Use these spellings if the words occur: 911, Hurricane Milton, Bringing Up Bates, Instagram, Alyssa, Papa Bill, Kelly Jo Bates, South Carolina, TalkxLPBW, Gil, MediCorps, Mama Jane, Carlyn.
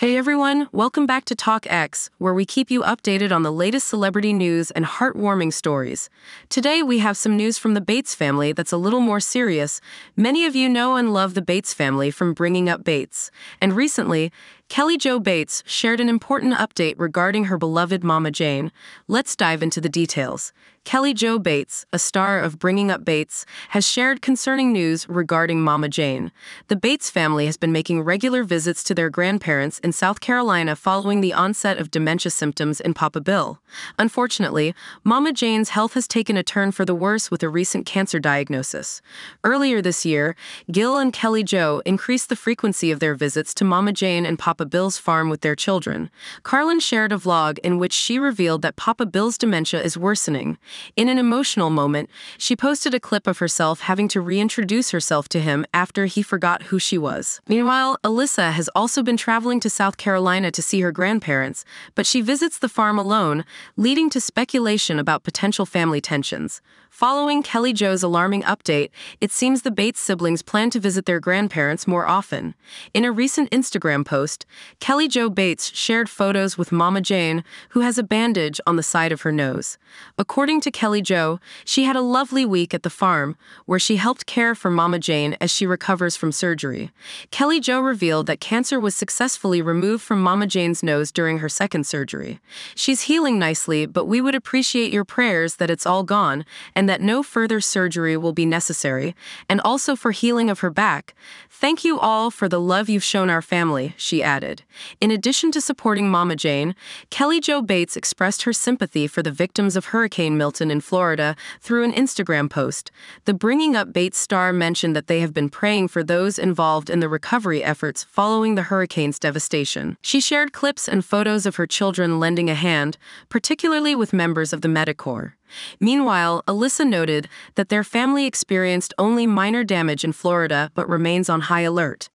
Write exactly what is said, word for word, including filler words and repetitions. Hey everyone, welcome back to Talk X, where we keep you updated on the latest celebrity news and heartwarming stories. Today we have some news from the Bates family that's a little more serious. Many of you know and love the Bates family from Bringing Up Bates. And recently, Kelly Jo Bates shared an important update regarding her beloved Mama Jane. Let's dive into the details. Kelly Jo Bates, a star of Bringing Up Bates, has shared concerning news regarding Mama Jane. The Bates family has been making regular visits to their grandparents in South Carolina following the onset of dementia symptoms in Papa Bill. Unfortunately, Mama Jane's health has taken a turn for the worse with a recent cancer diagnosis. Earlier this year, Gil and Kelly Jo increased the frequency of their visits to Mama Jane and Papa Bill's farm with their children. Carlyn shared a vlog in which she revealed that Papa Bill's dementia is worsening. In an emotional moment, she posted a clip of herself having to reintroduce herself to him after he forgot who she was. Meanwhile, Alyssa has also been traveling to South Carolina to see her grandparents, but she visits the farm alone, leading to speculation about potential family tensions. Following Kelly Jo's alarming update, it seems the Bates siblings plan to visit their grandparents more often. In a recent Instagram post, Kelly Jo Bates shared photos with Mama Jane, who has a bandage on the side of her nose. According to Kelly Jo, she had a lovely week at the farm, where she helped care for Mama Jane as she recovers from surgery. Kelly Jo revealed that cancer was successfully removed from Mama Jane's nose during her second surgery. She's healing nicely, but we would appreciate your prayers that it's all gone and that no further surgery will be necessary, and also for healing of her back. Thank you all for the love you've shown our family, she added. In addition to supporting Mama Jane, Kelly Jo Bates expressed her sympathy for the victims of Hurricane Milton in Florida through an Instagram post. The Bringing Up Bates star mentioned that they have been praying for those involved in the recovery efforts following the hurricane's devastation. She shared clips and photos of her children lending a hand, particularly with members of the MediCorps. Meanwhile, Alyssa noted that their family experienced only minor damage in Florida but remains on high alert.